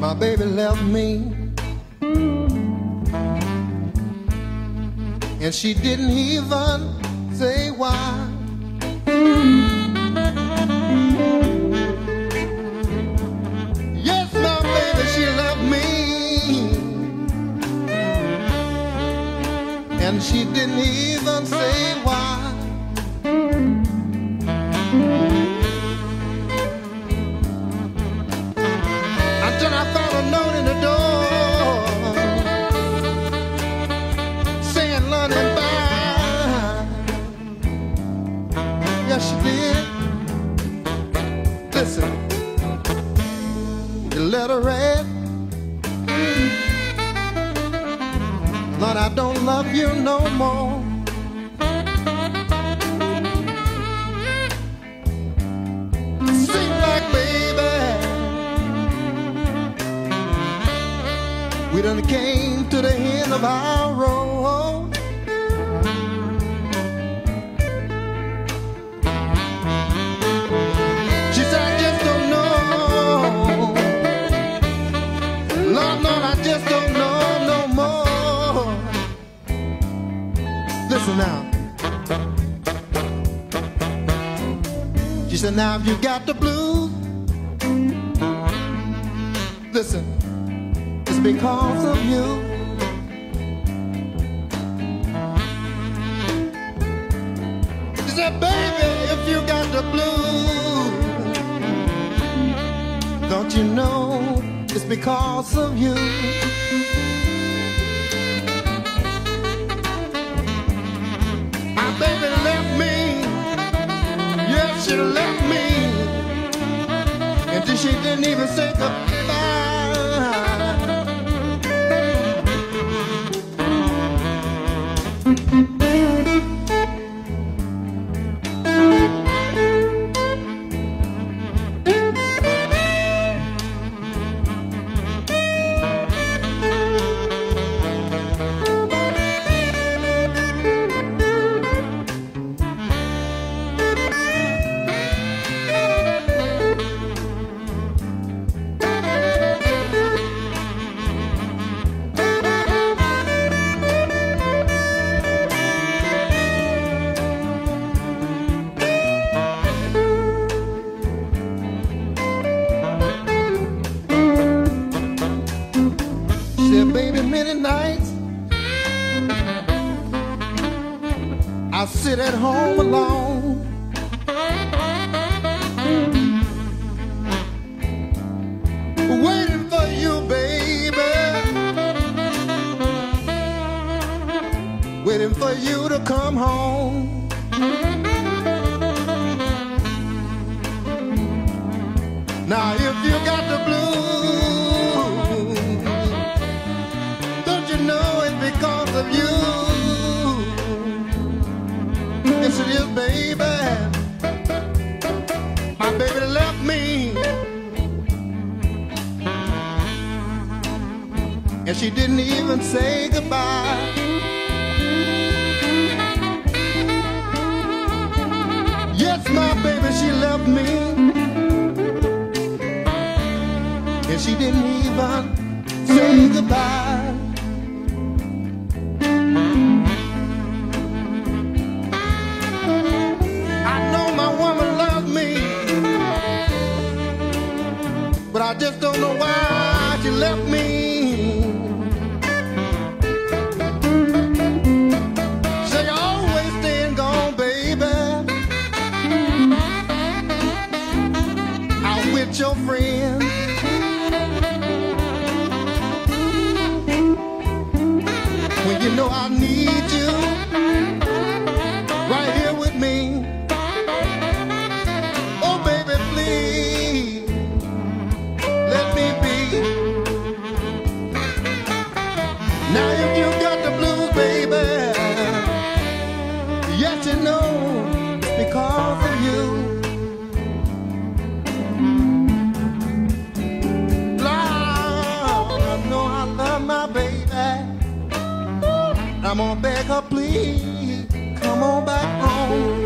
My baby left me, and she didn't even say why. Yes, my baby, she left me, and she didn't even say why. Yes, she did. Listen, the letter read, Lord, I don't love you no more. Seems like, baby, we done came to the end of our road. Listen now. She said, now if you got the blues, listen, it's because of you. She said, baby, if you got the blues, don't you know it's because of you. Baby left me, yes, she left me, and she didn't even say goodbye. Baby, many nights I sit at home alone, waiting for you, baby, waiting for you to come home. Now if you got the blues, because of you. Yes, it is, baby. My baby left me, and she didn't even say goodbye. Yes, my baby, she left me, and she didn't even say goodbye. But I just don't know why she left me. Say you're always staying gone, baby, out with your friends. When you know I need you right here with me. Oh, baby, please. Now if you got the blues, baby, yes, you know it's because of you. Fly. Come on, beg her, please. Come on back home.